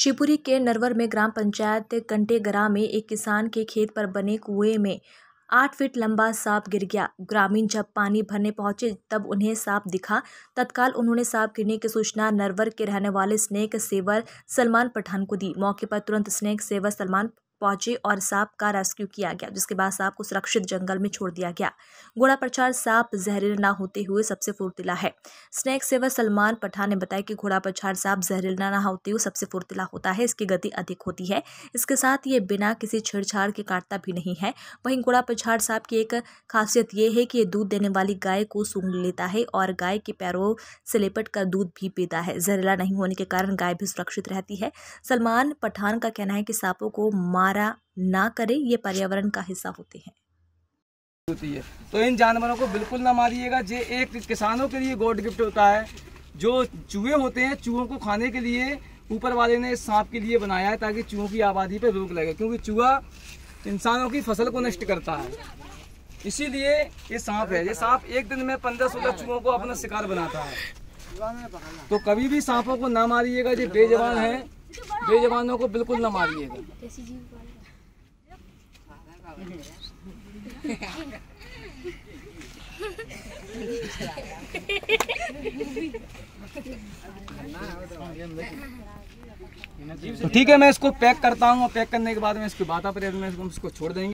शिवपुरी के नरवर में ग्राम पंचायत कंटेगरा में एक किसान के खेत पर बने कुएं में 8 फीट लंबा सांप गिर गया। ग्रामीण जब पानी भरने पहुंचे तब उन्हें सांप दिखा। तत्काल उन्होंने सांप गिरने की सूचना नरवर के रहने वाले स्नेक सेवर सलमान पठान को दी। मौके पर तुरंत स्नेक सेवर सलमान पहुंचे और सांप का रेस्क्यू किया गया, जिसके बाद सांप को सुरक्षित जंगल में छोड़ दिया गया। घोड़ापछाड़ सांप जहरीला ना होते हुए सबसे फुर्तीला है। स्नेक सेवर सलमान पठान ने बताया कि घोड़ापछाड़ सांप जहरीला ना होते हुए सबसे फुर्तीला होता है। इसकी गति अधिक होती है, इसके साथ ये बिना किसी छेड़छाड़ के काटता भी नहीं है। वहीं घोड़ापछाड़ सांप की एक खासियत ये है कि ये दूध देने वाली गाय को सूंघ लेता है और गाय के पैरों से लिपट कर दूध भी पीता है। जहरीला नहीं होने के कारण गाय भी सुरक्षित रहती है। सलमान पठान का कहना है कि सांपों को मारा ना करें, ये पर्यावरण का हिस्सा होते हैं। तो इन जानवरों को बिल्कुल ना मारिएगा। ये एक किसानों के लिए गॉड गिफ्ट होता है। जो चूहे होते हैं, चूहों को खाने के लिए ऊपर वाले ने सांप के लिए बनाया है ताकि चूहों की आबादी पर रोक लगे, क्योंकि चूहा इंसानों की फसल को नष्ट करता है। इसीलिए ये सांप है। ये सांप एक दिन में 15-16 चूहों को अपना शिकार बनाता है। तो कभी भी सांपों को ना मारिएगा। ये बेजवान है, बेजवानों को बिल्कुल ना मारिएगा। ठीक है, मैं इसको पैक करता हूँ। पैक करने के बाद में इसको वातावरण में इसको छोड़ देंगे।